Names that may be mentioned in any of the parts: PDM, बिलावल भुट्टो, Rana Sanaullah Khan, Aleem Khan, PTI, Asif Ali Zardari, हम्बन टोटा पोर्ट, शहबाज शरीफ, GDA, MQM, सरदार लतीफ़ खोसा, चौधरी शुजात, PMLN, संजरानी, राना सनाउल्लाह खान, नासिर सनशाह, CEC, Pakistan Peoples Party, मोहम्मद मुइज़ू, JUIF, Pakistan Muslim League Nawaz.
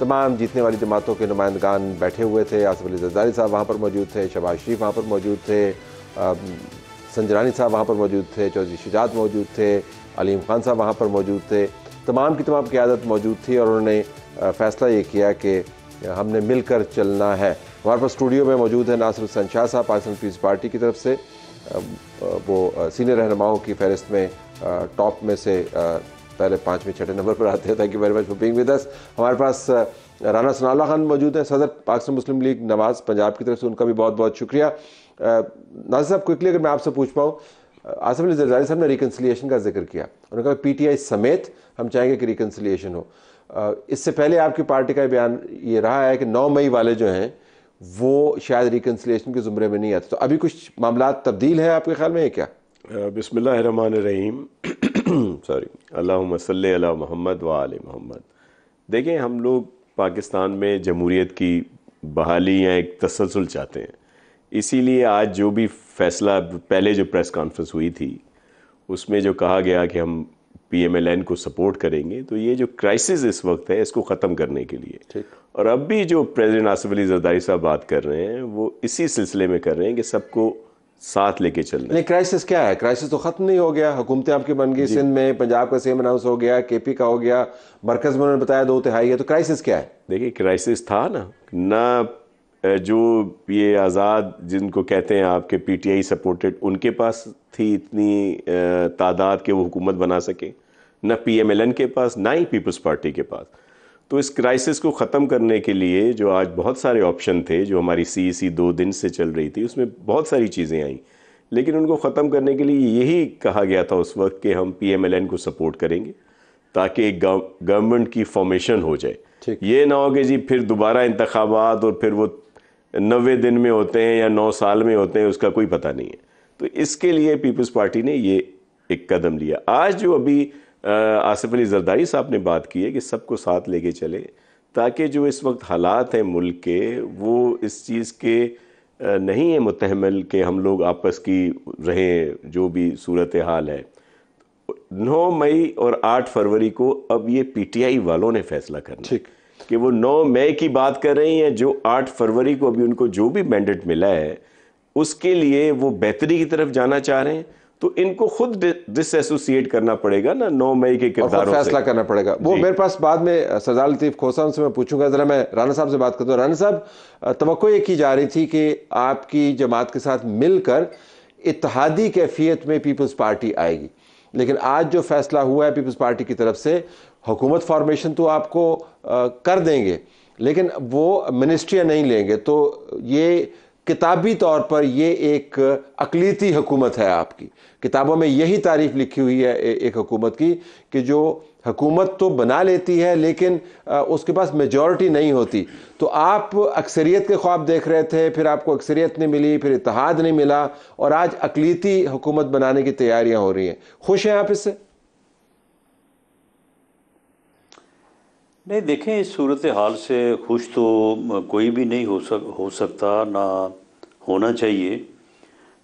तमाम जीतने वाली जमातों के नुमाइंदान बैठे हुए थे। आसिफ अली जरदारी साहब वहाँ पर मौजूद थे, शहबाज शरीफ वहाँ पर मौजूद थे, संजरानी साहब वहाँ पर मौजूद थे, चौधरी शुजात मौजूद थे, अलीम खान साहब वहाँ पर मौजूद थे। तमाम की तमाम क़यादत मौजूद थी और उन्होंने फ़ैसला ये किया कि हमने मिलकर चलना है। हमारे पास स्टूडियो में मौजूद है नासिर सनशाह साहब पाकिस्तान पीपल्स पार्टी की तरफ से, वो सीनियर रहनुमाओं की फहरिस्त में टॉप में से पहले 5वें-6वें नंबर पर आते हैं। Thank you very much for being with us. हमारे पास राना सनाउल्लाह खान मौजूद हैं, सदर पाकिस्तान मुस्लिम लीग नवाज़ पंजाब की तरफ से, उनका भी बहुत बहुत शुक्रिया। नासिर साहब क्विकली अगर मैं आपसे पूछ पाऊँ, आसिफ अली जरदारी साहब ने रिकन्सिलिएशन का जिक्र किया, उन्होंने कहा PTI समेत हम चाहेंगे कि रिकन्सिलिएशन हो। इससे पहले आपकी पार्टी का बयान ये रहा है कि 9 मई वाले जो हैं वो शायद रिकन्सिलिएशन के ज़ुमरे में नहीं आते, तो अभी कुछ मामला तब्दील है आपके ख्याल में है क्या? बिस्मिल्लाहिर्रहमानिर्रहीम सॉरी, अल्लाहुम्मा सल्ली अला मुहम्मद व आले मुहम्मद। देखें, हम लोग पाकिस्तान में जमहूरियत की बहाली या एक तसलसल चाहते हैं, इसीलिए आज जो भी फ़ैसला पहले जो प्रेस कॉन्फ्रेंस हुई थी उसमें जो कहा गया कि हम PMLN को सपोर्ट करेंगे, तो ये जो क्राइसिस इस वक्त है इसको ख़त्म करने के लिए। और अब भी जो प्रेसिडेंट आसिफ अली जरदारी साहब बात कर रहे हैं वो इसी सिलसिले में कर रहे हैं कि सबको साथ लेके चलना। नहीं, क्राइसिस क्या है? क्राइसिस तो ख़त्म नहीं हो गया। हुकूमतें आपकी बन गई, सिंध में पंजाब का सीएम अनाउंस हो गया, KP का हो गया, मरकज़ में उन्होंने बताया 2/3 है, तो क्राइसिस क्या है? देखिए, क्राइसिस था ना जो ये आज़ाद जिनको कहते हैं आपके PTI सपोर्टेड, उनके पास थी इतनी तादाद कि वो हुकूमत बना सके, ना PMLN के पास, ना ही पीपल्स पार्टी के पास। तो इस क्राइसिस को ख़त्म करने के लिए जो आज बहुत सारे ऑप्शन थे, जो हमारी CEC 2 दिन से चल रही थी उसमें बहुत सारी चीज़ें आईं, लेकिन उनको ख़त्म करने के लिए यही कहा गया था उस वक्त कि हम PMLN को सपोर्ट करेंगे ताकि गवर्नमेंट की फॉर्मेशन हो जाए। ये ना हो कि जी फिर दोबारा इंतखाबात और फिर वो 90 दिन में होते हैं या 9 साल में होते हैं, उसका कोई पता नहीं है। तो इसके लिए पीपल्स पार्टी ने ये एक कदम लिया। आज जो अभी आसिफ अली जरदारी साहब ने बात की है कि सबको साथ लेके चले, ताकि जो इस वक्त हालात हैं मुल्क के वो इस चीज़ के नहीं है मुतहमल कि हम लोग आपस की रहें जो भी सूरत हाल है। 9 मई और 8 फरवरी को अब ये PTI वालों ने फैसला करना है कि वो 9 मई की बात कर रहे हैं, जो 8 फरवरी को अभी उनको जो भी मैंडेट मिला है उसके लिए वो बेहतरी की तरफ जाना चाह रहे हैं, तो इनको खुद डिसएसोसिएट करना पड़ेगा ना 9 मई के किरदारों से फैसला करना पड़ेगा। वो मेरे पास बाद में सरदार लतीफ़ खोसा, उनसे मैं पूछूंगा। ज़रा मैं राना साहब से बात करता हूँ। राना साहब, तवक्को ये की जा रही थी कि आपकी जमात के साथ मिलकर इत्तहादी कैफियत में पीपल्स पार्टी आएगी, लेकिन आज जो फैसला हुआ है पीपल्स पार्टी की तरफ से, हुकूमत फॉर्मेशन तो आपको कर देंगे लेकिन वो मिनिस्ट्रियाँ नहीं लेंगे, तो ये किताबी तौर पर ये एक अकलीती हुकूमत है। आपकी किताबों में यही तारीफ लिखी हुई है एक हुकूमत की कि जो हुकूमत तो बना लेती है लेकिन उसके पास मेजॉरिटी नहीं होती। तो आप अक्सरियत के ख्वाब देख रहे थे, फिर आपको अक्सरियत नहीं मिली, फिर इत्तेहाद नहीं मिला और आज अकलीती हुकूमत बनाने की तैयारियां हो रही हैं। खुश हैं आप इससे? नहीं, देखें, इस सूरत हाल से खुश तो कोई भी नहीं हो सकता ना होना चाहिए,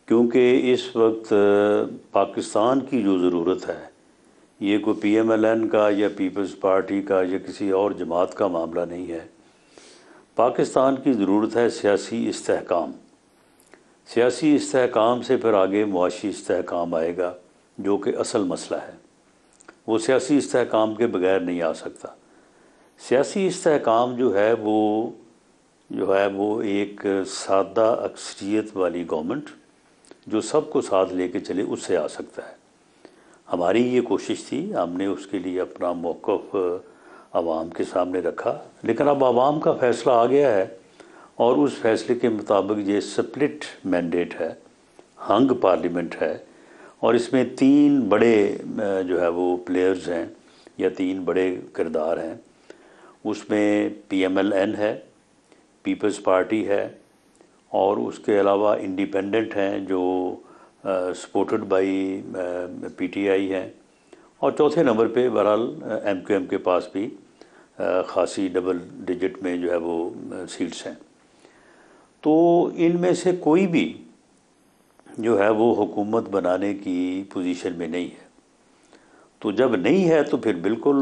क्योंकि इस वक्त पाकिस्तान की जो ज़रूरत है ये कोई PMLN का या पीपल्स पार्टी का या किसी और जमात का मामला नहीं है। पाकिस्तान की ज़रूरत है सियासी इस्तेहकाम, सियासी इस्तेहकाम से फिर आगे मुआशी इस्तेहकाम आएगा, जो कि असल मसला है। वो सियासी इस्तेहकाम के बगैर नहीं आ सकता। सियासी इस्तेहकाम जो है वो एक सादा अक्सरियत वाली गवर्नमेंट जो सबको साथ लेके चले, उससे आ सकता है। हमारी ये कोशिश थी, हमने उसके लिए अपना मौक़िफ़ आवाम के सामने रखा, लेकिन अब आवाम का फ़ैसला आ गया है और उस फैसले के मुताबिक ये स्प्लिट मैंडेट है, हंग पार्लियामेंट है, और इसमें 3 बड़े जो है वो प्लेयर्स हैं या 3 बड़े किरदार हैं। उसमें PMLN है, पीपल्स पार्टी है, और उसके अलावा इंडिपेंडेंट हैं जो सपोर्टेड बाई PTI हैं, और चौथे नंबर पे बहरहाल MQM के पास भी ख़ासी डबल डिजिट में जो है वो सीट्स हैं। तो इनमें से कोई भी जो है वो हुकूमत बनाने की पोजीशन में नहीं है। तो जब नहीं है तो फिर बिल्कुल।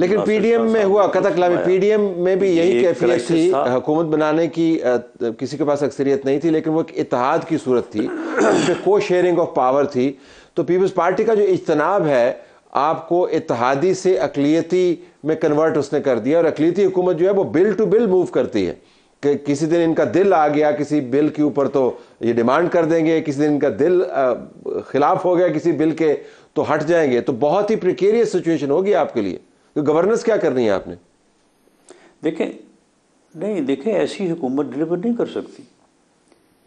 लेकिन पीडीएम में हुआ कतकलामी, पीडीएम में भी यही कैफियत थी, हुकूमत बनाने की किसी के पास अक्सरियत नहीं थी, लेकिन वो एक इत्तेहाद की सूरत थी, उसमें को शेयरिंग ऑफ पावर थी। तो पीपल्स पार्टी का जो इज्तनाब है आपको इत्तेहादी से अकलियती में कन्वर्ट उसने कर दिया, और अकलियती हुकूमत जो है वो बिल टू बिल मूव करती है कि किसी दिन इनका दिल आ गया किसी बिल के ऊपर तो ये डिमांड कर देंगे, किसी दिन इनका दिल खिलाफ हो गया किसी बिल के तो हट जाएंगे। तो बहुत ही प्रिकेरियस सिचुएशन होगी आपके लिए, तो गवर्नेंस क्या करनी है आपने? देखें ऐसी हुकूमत डिलीवर नहीं कर सकती।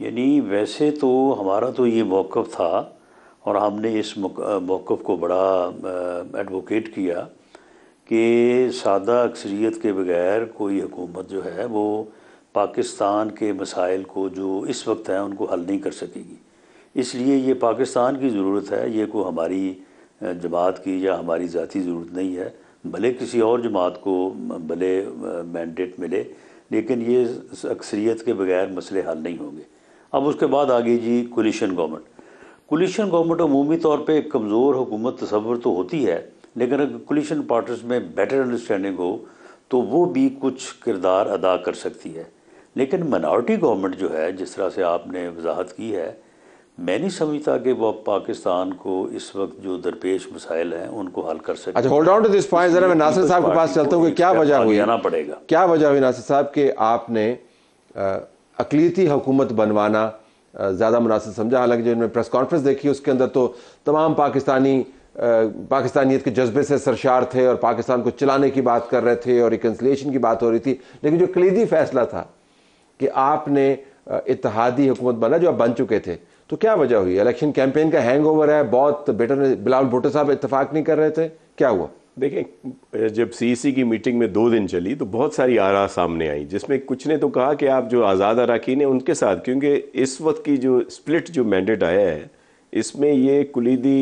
यानी वैसे तो हमारा तो ये मौक़िफ़ था और हमने इस मौक़िफ़ को बड़ा एडवोकेट किया कि सादा अक्सरियत के बगैर कोई हुकूमत जो है वो पाकिस्तान के मसाइल को जो इस वक्त हैं उनको हल नहीं कर सकेगी। इसलिए ये पाकिस्तान की ज़रूरत है, ये कोई हमारी जमात की या हमारी ज़ाती ज़रूरत नहीं है, भले किसी और जमात को भले मैंडेट मिले, लेकिन ये अक्सरियत के बगैर मसले हल नहीं होंगे। अब उसके बाद आगे जी कोलिशन गवर्नमेंट। कोलिशन गवर्नमेंट अमूमी तौर पर एक कमज़ोर हुकूमत तस्वर तो होती है, लेकिन अगर कोलिशन पार्टनर्स में बेटर अंडरस्टैंडिंग हो तो वो भी कुछ किरदार अदा कर सकती है। लेकिन माइनॉरिटी गवर्नमेंट जो है, जिस तरह से आपने वजाहत की है, मैं नहीं समझता कि वह पाकिस्तान को इस वक्त जो दरपेश मसाइल हैं उनको हल कर सके। अच्छा, hold on to this point, जरा मैं नासिर साहब के पास चलता हूँ कि क्या वजह हुई नासिर साहब के आपने अकलीती हुकूमत बनवाना ज़्यादा मुनासिब समझा? हालांकि जो इन्होंने प्रेस कॉन्फ्रेंस देखी उसके अंदर तो तमाम पाकिस्तानियत के जज्बे से सरशार थे और पाकिस्तान को चलाने की बात कर रहे थे और रिकन्सिलिएशन की बात हो रही थी, लेकिन जो कलीदी फैसला था कि आपने इत्तेहादी हुकूमत बना जो आप बन चुके थे, तो क्या वजह हुई? इलेक्शन कैंपेन का हैंगओवर है, बहुत बेटर बिलावल भुट्टो साहब इत्तेफाक नहीं कर रहे थे, क्या हुआ? देखें, जब सीईसी की मीटिंग में 2 दिन चली तो बहुत सारी आरा सामने आई, जिसमें कुछ ने तो कहा कि आप जो आज़ाद अराकीन है उनके साथ, क्योंकि इस वक्त की जो स्प्लिट जो मैंडेट आया है इसमें ये कुलीदी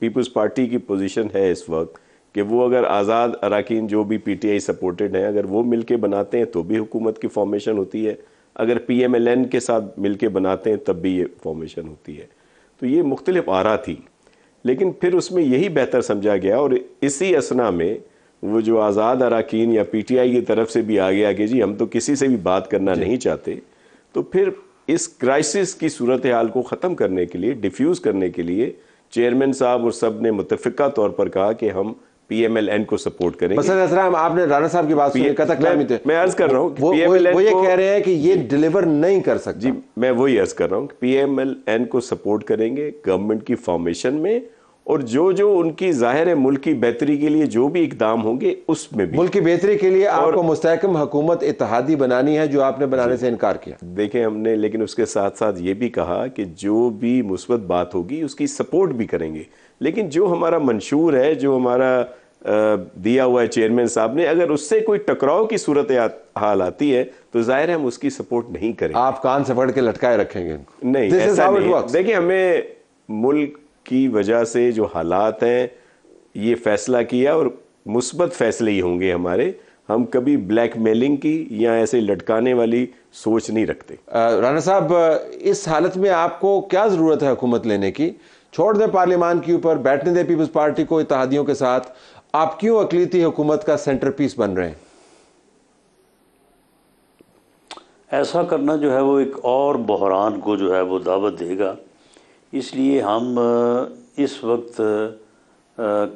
पीपल्स पार्टी की पोजीशन है इस वक्त कि वो अगर आज़ाद अराकीन जो भी पीटीआई सपोर्टेड हैं अगर वो मिलके बनाते हैं तो भी हुकूमत की फॉर्मेशन होती है, अगर पीएमएलएन के साथ मिलके बनाते हैं तब भी ये फॉर्मेशन होती है। तो ये मुख्तलिफ आरा थी, लेकिन फिर उसमें यही बेहतर समझा गया और इसी असना में वो जो आज़ाद अराकीन या पीटीआई की तरफ से भी आ गया कि जी हम तो किसी से भी बात करना नहीं चाहते। तो फिर इस क्राइसिस की सूरत हाल को ख़त्म करने के लिए, डिफ्यूज़ करने के लिए चेयरमैन साहब और सब ने मुतफ़िका तौर पर कहा कि हम पीएमएलएन को सपोर्ट करेंगे। बस आपने राणा साहब की बात सुनी, मैं अर्ज़ कर रहा हूँ वो ये कह रहे हैं कि ये डिलीवर नहीं कर सकता। जी, मैं वही अर्ज़ कर रहा हूँ, पीएमएलएन को सपोर्ट करेंगे गवर्नमेंट की फॉर्मेशन में, और जो जो उनकी जाहिर है मुल्क की बेहतरी के लिए जो भी इकदाम होंगे उसमें भी। मुल्क की बेहतरी के लिए आपको मुस्तहकम हुकूमत इत्तेहादी बनानी है, जो आपने बनाने से इनकार किया। देखें हमने, लेकिन उसके साथ साथ ये भी कहा कि जो भी मुस्बत बात होगी उसकी सपोर्ट भी करेंगे, लेकिन जो हमारा मंशूर है, जो हमारा दिया हुआ है चेयरमैन साहब ने, अगर उससे कोई टकराव की सूरत हाल आती है तो जाहिर है हम उसकी सपोर्ट नहीं करेंगे। आप कान से पकड़ के लटकाए रखेंगे? नहीं, ऐसा नहीं। देखिए, हमें मुल्क की वजह से जो हालात हैं ये फ़ैसला किया और मुस्बत फ़ैसले ही होंगे हमारे, हम कभी ब्लैक मेलिंग की या ऐसे लटकाने वाली सोच नहीं रखते। राणा साहब, इस हालत में आपको क्या ज़रूरत है हुकूमत लेने की? छोड़ दें पार्लियामान के ऊपर, बैठने दें पीपल्स पार्टी को इत्तेहादियों के साथ, आप क्यों अकलीती हुकूमत का सेंटर पीस बन रहे हैं? ऐसा करना जो है वो एक और बहरान को जो है वो दावत देगा, इसलिए हम इस वक्त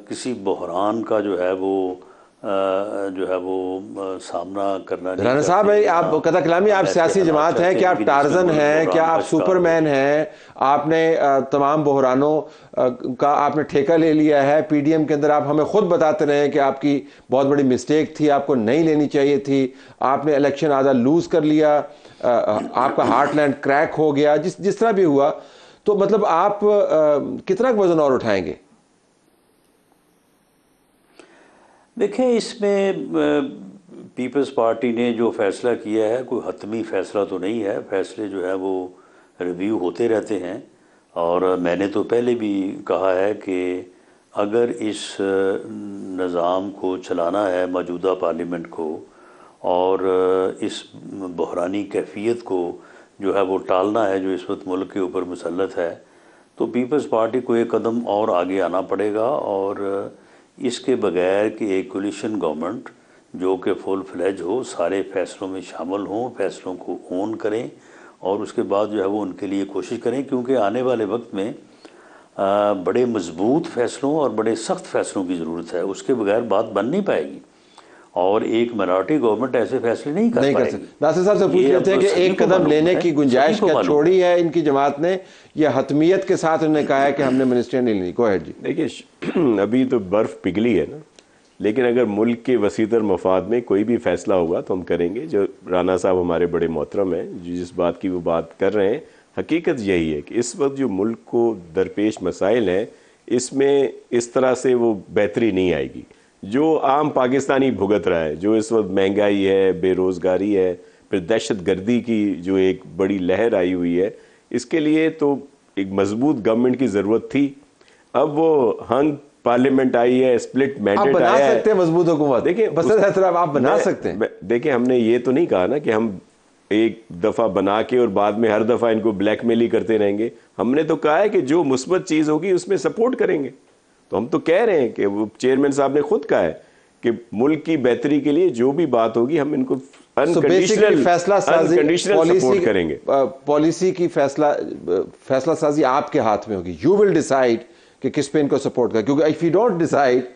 किसी बहरान का जो है वो सामना करना। राणा साहब भाई, आप कतकलामी, आप सियासी जमात हैं, क्या आप टार्जन हैं, क्या आप सुपरमैन हैं? आपने तमाम बहरानों का आपने ठेका ले लिया है। पीडीएम के अंदर आप हमें खुद बताते रहे हैं कि आपकी बहुत बड़ी मिस्टेक थी, आपको नहीं लेनी चाहिए थी, आपने इलेक्शन आधा लूज़ कर लिया, आपका हार्टलैंड क्रैक हो गया, जिस तरह भी हुआ। तो मतलब आप कितना वजन और उठाएंगे? देखिए, इसमें पीपल्स पार्टी ने जो फ़ैसला किया है कोई हतमी फ़ैसला तो नहीं है, फ़ैसले जो है वो रिव्यू होते रहते हैं, और मैंने तो पहले भी कहा है कि अगर इस निज़ाम को चलाना है, मौजूदा पार्लियामेंट को, और इस बहरानी कैफियत को जो है वो टालना है जो इस वक्त मुल्क के ऊपर मुसल्लत है, तो पीपल्स पार्टी को एक कदम और आगे आना पड़ेगा। और इसके बगैर कि एक कोलिशन गवर्नमेंट जो कि फुल फ्लैज हो, सारे फैसलों में शामिल हों, फैसलों को ओन करें और उसके बाद जो है वो उनके लिए कोशिश करें, क्योंकि आने वाले वक्त में बड़े मजबूत फैसलों और बड़े सख्त फैसलों की ज़रूरत है। उसके बगैर बात बन नहीं पाएगी और एक मराठी गवर्नमेंट ऐसे फैसले नहीं कर सकती। नासिर साहब से पूछ लेते हैं कि एक कदम लेने की गुंजाइश क्या छोड़ी है इनकी जमात ने, या हतमियत के साथ उन्होंने कहा है कि हमने मिनिस्ट्री नहीं ली? गो जी देखिए, अभी तो बर्फ़ पिघली है ना, लेकिन अगर मुल्क के वसीतर मफाद में कोई भी फैसला होगा तो हम करेंगे। जो राना साहब हमारे बड़े मोहतरम हैं, जिस बात की वो बात कर रहे हैं, हकीकत यही है कि इस वक्त जो मुल्क को दरपेश मसाइल हैं, इसमें इस तरह से वो बेहतरी नहीं आएगी जो आम पाकिस्तानी भुगत रहा है। जो इस वक्त महंगाई है, बेरोज़गारी है, फिर दहशतगर्दी की जो एक बड़ी लहर आई हुई है, इसके लिए तो एक मजबूत गवर्नमेंट की ज़रूरत थी। अब वो हंग पार्लियामेंट आई है, स्प्लिट मैंडेट आया है, आप बना सकते हैं मजबूत हुकूमत। देखिए, आप बना सकते हैं। देखिए, हमने ये तो नहीं कहा ना कि हम एक दफ़ा बना के और बाद में हर दफ़ा इनको ब्लैकमेल ही करते रहेंगे। हमने तो कहा है कि जो मुस्बत चीज़ होगी उसमें सपोर्ट करेंगे। तो हम तो कह रहे हैं कि वो चेयरमैन साहब ने खुद कहा है कि मुल्क की बेहतरी के लिए जो भी बात होगी हम इनको अनकंडीशनल फैसला साजी सपोर्ट करेंगे। पॉलिसी की फैसला साजी आपके हाथ में होगी। यू विल डिसाइड कि किस पे इनको सपोर्ट करें, क्योंकि इफ़ यू डोंट डिसाइड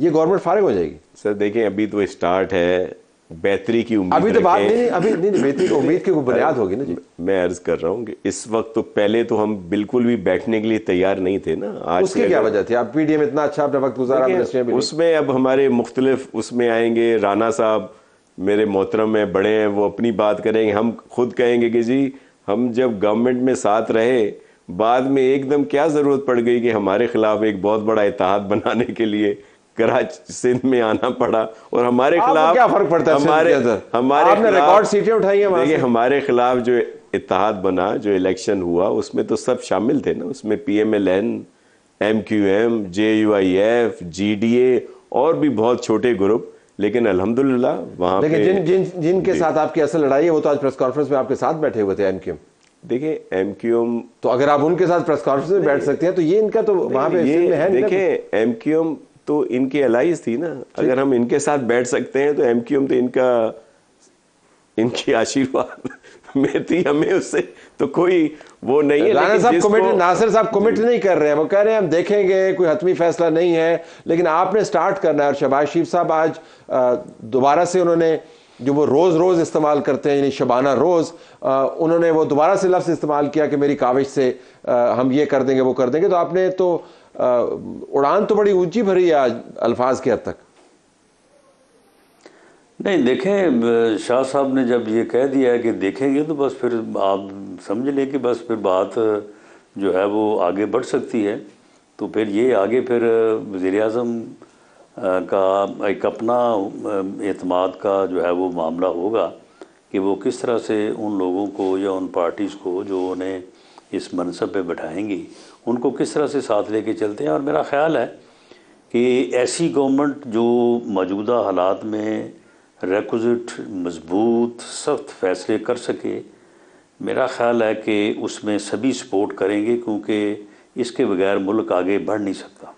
ये गवर्नमेंट फारिग हो जाएगी। सर देखें, अभी तो स्टार्ट है, बेहतरी की उम्मीद अभी तो बात नहीं, अभी नहीं बेहतरी की उम्मीद की बुनियाद होगी ना जी। मैं अर्ज कर रहा हूँ कि इस वक्त तो पहले तो हम बिल्कुल भी बैठने के लिए तैयार नहीं थे ना। आज उसकी क्या वजह थी? आप पीडीएम इतना अच्छा अपना वक्त गुजारा, उसमें अब हमारे मुख्तलिफ उसमें आएंगे। राना साहब मेरे मोहतरम हैं, बड़े हैं, वो अपनी बात करेंगे। हम खुद कहेंगे कि जी हम जब गवर्नमेंट में साथ रहे, बाद में एकदम क्या ज़रूरत पड़ गई कि हमारे खिलाफ एक बहुत बड़ा इत्तेहाद बनाने के लिए कराची सिंध में आना पड़ा, और हमारे खिलाफ क्या फर्क पड़ता है? आपने रिकॉर्ड सीटें उठाई हैं। देखिए, हमारे खिलाफ जो इत्तेहाद बना, जो इलेक्शन हुआ, उसमें तो सब शामिल थे ना। उसमें PMLN, MQM, JUIF, GDA और भी बहुत छोटे ग्रुप, लेकिन अलहमदुलिल्लाह वहाँ जिनके साथ आपकी असल लड़ाई है वो तो आज प्रेस कॉन्फ्रेंस में आपके साथ बैठे हुए थे। MQM देखिए, MQM तो अगर आप उनके साथ प्रेस कॉन्फ्रेंस में बैठ सकते हैं तो ये इनका तो वहाँ पे है। देखिए, MQM तो इनकी अलाइज थी ना, अगर हम इनके साथ बैठ सकते हैं तो MQM तो इनकी आशीर्वाद में थी, हमें उससे तो कोई वो नहीं है। राणा साहब कमिट, नासिर साहब कमिट नहीं कर रहे हैं, वो कह रहे हैं हम देखेंगे, कोई हतमी फैसला नहीं है, लेकिन आपने स्टार्ट करना है। और शहबाज शरीफ साहब आज दोबारा से उन्होंने जो वो रोज़ इस्तेमाल करते हैं, यानी शबाना रोज़, उन्होंने वो दोबारा से लफ्ज़ इस्तेमाल किया कि मेरी काविश से हम ये कर देंगे, वो कर देंगे। तो आपने तो उड़ान तो बड़ी ऊंची भरी है आज अल्फाज के हद तक। नहीं देखें, शाह साहब ने जब ये कह दिया है कि देखेंगे तो बस फिर आप समझ लें कि बस फिर बात जो है वो आगे बढ़ सकती है। तो फिर ये आगे फिर वज़ीर आज़म का एक अपना एतमाद का जो है वो मामला होगा कि वो किस तरह से उन लोगों को या उन पार्टीज़ को जो उन्हें इस मनसब पे बैठाएंगी उनको किस तरह से साथ लेके चलते हैं। और मेरा ख़्याल है कि ऐसी गवर्नमेंट जो मौजूदा हालात में रेक्विजिट मजबूत सख्त फैसले कर सके, मेरा ख़्याल है कि उसमें सभी सपोर्ट करेंगे, क्योंकि इसके बगैर मुल्क आगे बढ़ नहीं सकता।